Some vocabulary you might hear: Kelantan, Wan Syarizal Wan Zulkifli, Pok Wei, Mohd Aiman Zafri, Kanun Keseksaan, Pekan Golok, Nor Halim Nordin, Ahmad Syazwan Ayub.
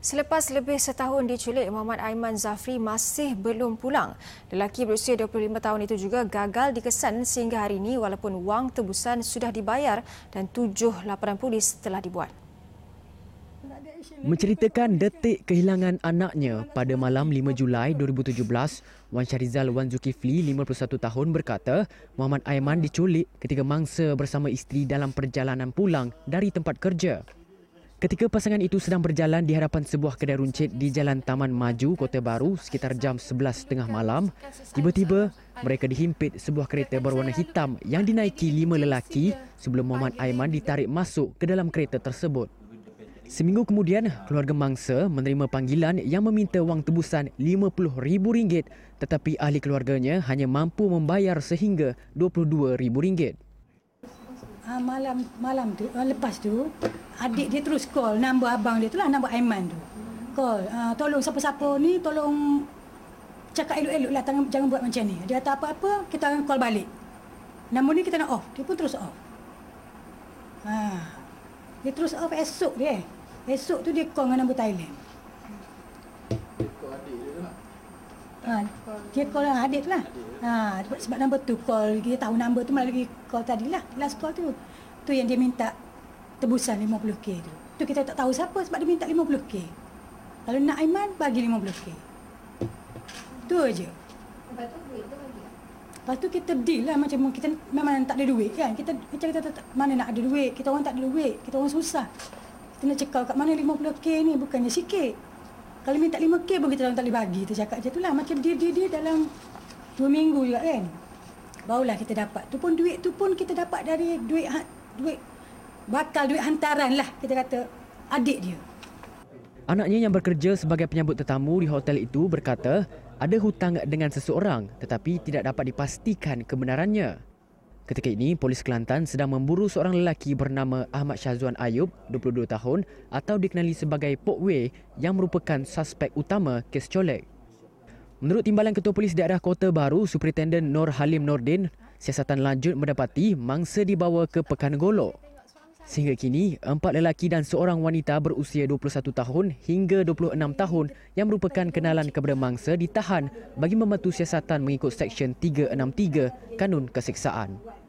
Selepas lebih setahun diculik, Mohd Aiman Zafri masih belum pulang. Lelaki berusia 25 tahun itu juga gagal dikesan sehingga hari ini walaupun wang tebusan sudah dibayar dan 7 laporan polis telah dibuat. Menceritakan detik kehilangan anaknya pada malam 5 Julai 2017, Wan Syarizal Wan Zulkifli, 51 tahun berkata, Mohd Aiman diculik ketika mangsa bersama isteri dalam perjalanan pulang dari tempat kerja. Ketika pasangan itu sedang berjalan di hadapan sebuah kedai runcit di Jalan Taman Maju, Kota Baru sekitar jam 11.30 malam, tiba-tiba mereka dihimpit sebuah kereta berwarna hitam yang dinaiki 5 lelaki sebelum Mohd Aiman ditarik masuk ke dalam kereta tersebut. Seminggu kemudian, keluarga mangsa menerima panggilan yang meminta wang tebusan RM50,000 tetapi ahli keluarganya hanya mampu membayar sehingga RM22,000. Malam lepas tu, adik dia terus call nombor abang dia tu lah, nombor Aiman tu. Call, tolong siapa-siapa ni, tolong cakap elok-elok lah, jangan buat macam ni. Dia kata apa-apa, kita akan call balik. Nombor ni kita nak off, dia pun terus off. Dia terus off esok dia. Esok tu dia call dengan nombor Thailand. Call adik dia tu lah? Dia call adik tu lah. Sebab nombor tu call, dia tahu nombor tu melalui call tadi lah, last call tu. Tu yang dia minta tebusan RM50,000 tu. Tu kita tak tahu siapa sebab dia minta RM50,000. Kalau nak Aiman, bagi RM50,000. Tu aje. Lepas tu duit tu bagi? Lepas tu kita deal lah, macam kita memang tak ada duit kan. Kita macam kita tak, mana nak ada duit, kita orang tak ada duit, kita orang susah. Kita nak cekal kat mana RM50,000 ni, bukannya sikit. Kalau minta RM5,000 pun kita orang tak boleh bagi, kita cakap je tu lah. Macam dia dalam 2 minggu juga kan, barulah kita dapat. Tu pun duit tu pun kita dapat dari duit hantaran lah, kita kata adik dia. Anaknya yang bekerja sebagai penyambut tetamu di hotel itu berkata ada hutang dengan seseorang tetapi tidak dapat dipastikan kebenarannya. Ketika ini, polis Kelantan sedang memburu seorang lelaki bernama Ahmad Syazwan Ayub, 22 tahun atau dikenali sebagai Pok Wei yang merupakan suspek utama kes colek. Menurut Timbalan Ketua Polis Daerah Kota Baru, Superintenden Nor Halim Nordin, siasatan lanjut mendapati mangsa dibawa ke Pekan Golok. Sehingga kini, 4 lelaki dan seorang wanita berusia 21 tahun hingga 26 tahun yang merupakan kenalan kepada mangsa ditahan bagi membantu siasatan mengikut Seksyen 363 Kanun Keseksaan.